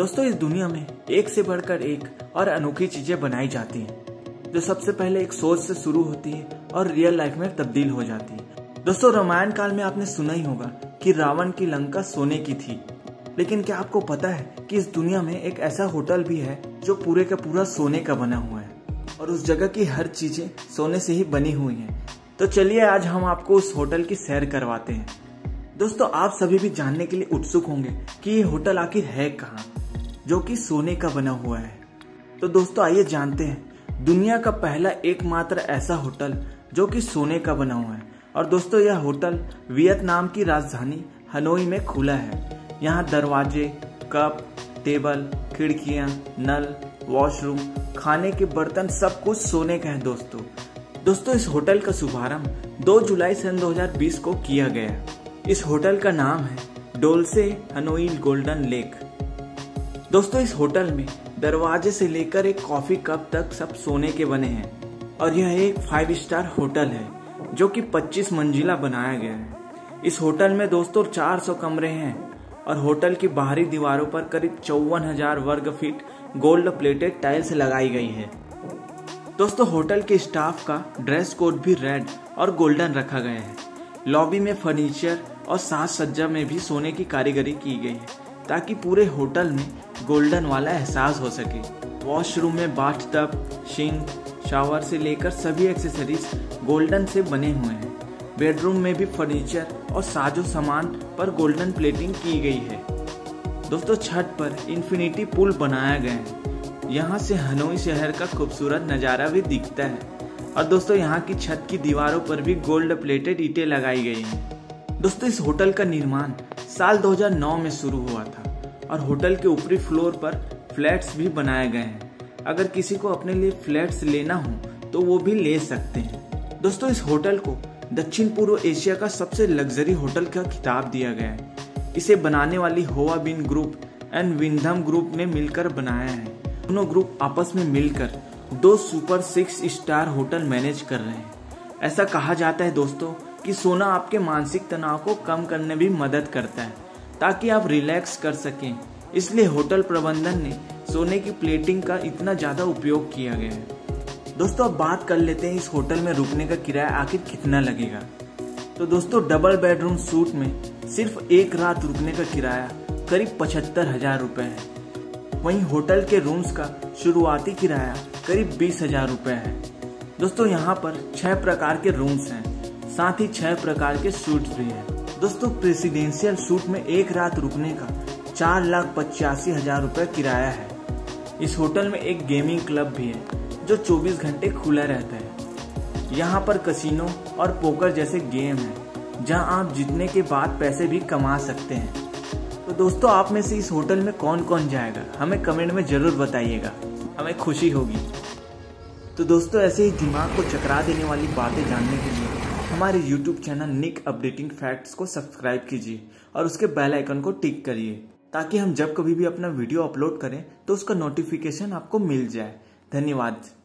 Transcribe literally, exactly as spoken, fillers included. दोस्तों इस दुनिया में एक से बढ़कर एक और अनोखी चीजें बनाई जाती हैं, जो सबसे पहले एक सोच से शुरू होती है और रियल लाइफ में तब्दील हो जाती है। दोस्तों रामायण काल में आपने सुना ही होगा कि रावण की लंका सोने की थी, लेकिन क्या आपको पता है कि इस दुनिया में एक ऐसा होटल भी है जो पूरे का पूरा सोने का बना हुआ है और उस जगह की हर चीजें सोने से ही बनी हुई हैं। तो चलिए आज हम आपको उस होटल की सैर करवाते हैं। दोस्तों आप सभी भी जानने के लिए उत्सुक होंगे कि ये होटल आखिर है कहाँ, जो कि सोने का बना हुआ है। तो दोस्तों आइए जानते हैं दुनिया का पहला एकमात्र ऐसा होटल जो कि सोने का बना हुआ है। और दोस्तों यह होटल वियतनाम की राजधानी हनोई में खुला है। यहाँ दरवाजे, कप, टेबल, खिड़कियाँ, नल, वॉशरूम, खाने के बर्तन सब कुछ सोने का है। दोस्तों दोस्तों इस होटल का शुभारंभ दो जुलाई सन दो हज़ार बीस को किया गया। इस होटल का नाम है डोल्से हनोई गोल्डन लेक। दोस्तों इस होटल में दरवाजे से लेकर एक कॉफी कप तक सब सोने के बने हैं और यह एक फाइव स्टार होटल है जो कि पच्चीस मंजिला बनाया गया है। इस होटल में दोस्तों चार सौ कमरे हैं और होटल की बाहरी दीवारों पर करीब चौवन हजार वर्ग फीट गोल्ड प्लेटेड टाइल्स लगाई गई है। दोस्तों होटल के स्टाफ का ड्रेस कोड भी रेड और गोल्डन रखा गया है। लॉबी में फर्नीचर और साज सज्जा में भी सोने की कारीगरी की गई है ताकि पूरे होटल में गोल्डन वाला एहसास हो सके। वॉशरूम में बाथ टब, सिंक, शावर से लेकर सभी एक्सेसरीज गोल्डन से बने हुए हैं। बेडरूम में भी फर्नीचर और साजो सामान पर गोल्डन प्लेटिंग की गई है। दोस्तों छत पर इन्फिनिटी पूल बनाया गया है। यहाँ से हनोई शहर का खूबसूरत नज़ारा भी दिखता है। और दोस्तों यहाँ की छत की दीवारों पर भी गोल्ड प्लेटेड ईंटें लगाई गई हैं। दोस्तों इस होटल का निर्माण साल दो हज़ार नौ में शुरू हुआ था और होटल के ऊपरी फ्लोर पर फ्लैट्स भी बनाए गए हैं। अगर किसी को अपने लिए फ्लैट्स लेना हो तो वो भी ले सकते हैं। दोस्तों इस होटल को दक्षिण पूर्व एशिया का सबसे लग्जरी होटल का खिताब दिया गया है। इसे बनाने वाली होवा बिन ग्रुप एंड विंधम ग्रुप ने मिलकर बनाया है। दोनों ग्रुप आपस में मिलकर दो super six star hotel manage कर रहे हैं। ऐसा कहा जाता है दोस्तों कि सोना आपके मानसिक तनाव को कम करने में मदद करता है ताकि आप रिलैक्स कर सकें। इसलिए होटल प्रबंधन ने सोने की प्लेटिंग का इतना ज्यादा उपयोग किया गया है। दोस्तों अब बात कर लेते हैं इस होटल में रुकने का किराया आखिर कितना लगेगा। तो दोस्तों डबल बेडरूम सूट में सिर्फ एक रात रुकने का किराया करीब पचहत्तर हजार रुपए है। वहीं होटल के रूम्स का शुरुआती किराया करीब बीस हजार रुपये है। दोस्तों यहाँ पर छह प्रकार के रूम्स हैं, साथ ही छह प्रकार के सूट्स भी हैं। दोस्तों प्रेसिडेंशियल सूट में एक रात रुकने का चार लाख पचासी हजार रुपये किराया है। इस होटल में एक गेमिंग क्लब भी है जो चौबीस घंटे खुला रहता है। यहाँ पर कसिनो और पोकर जैसे गेम है जहाँ आप जीतने के बाद पैसे भी कमा सकते हैं। तो दोस्तों आप में से इस होटल में कौन कौन जाएगा हमें कमेंट में ज़रूर बताइएगा, हमें खुशी होगी। तो दोस्तों ऐसे ही दिमाग को चकरा देने वाली बातें जानने के लिए हमारे YouTube channel Nick updating facts को सब्सक्राइब कीजिए और उसके बेल आइकन को टिक करिए ताकि हम जब कभी भी अपना वीडियो अपलोड करें तो उसका नोटिफिकेशन आपको मिल जाए। धन्यवाद।